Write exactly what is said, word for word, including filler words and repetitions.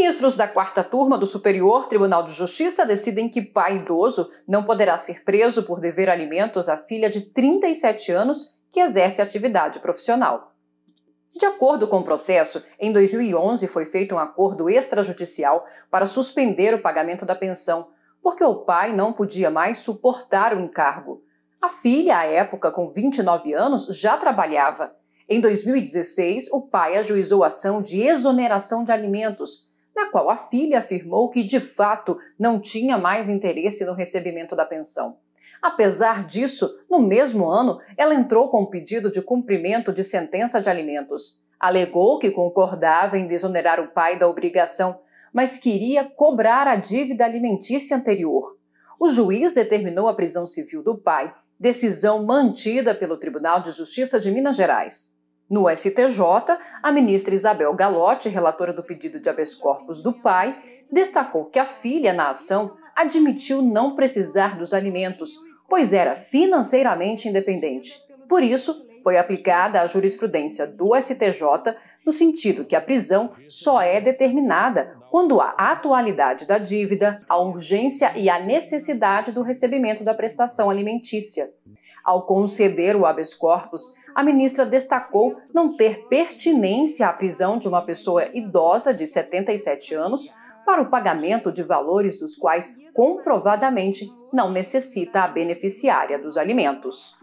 Ministros da Quarta Turma do Superior Tribunal de Justiça decidem que pai idoso não poderá ser preso por dever alimentos à filha de trinta e sete anos que exerce atividade profissional. De acordo com o processo, em dois mil e onze foi feito um acordo extrajudicial para suspender o pagamento da pensão, porque o pai não podia mais suportar o encargo. A filha, à época, com vinte e nove anos, já trabalhava. Em dois mil e dezesseis, o pai ajuizou a ação de exoneração de alimentos, na qual a filha afirmou que, de fato, não tinha mais interesse no recebimento da pensão. Apesar disso, no mesmo ano, ela entrou com um pedido de cumprimento de sentença de alimentos. Alegou que concordava em desonerar o pai da obrigação, mas queria cobrar a dívida alimentícia anterior. O juiz determinou a prisão civil do pai, decisão mantida pelo Tribunal de Justiça de Minas Gerais. No S T J, a ministra Isabel Galotti, relatora do pedido de habeas corpus do pai, destacou que a filha, na ação, admitiu não precisar dos alimentos, pois era financeiramente independente. Por isso, foi aplicada a jurisprudência do S T J no sentido que a prisão só é determinada quando há atualidade da dívida, a urgência e a necessidade do recebimento da prestação alimentícia. Ao conceder o habeas corpus, a ministra destacou não ter pertinência à prisão de uma pessoa idosa de setenta e sete anos para o pagamento de valores dos quais comprovadamente não necessita a beneficiária dos alimentos.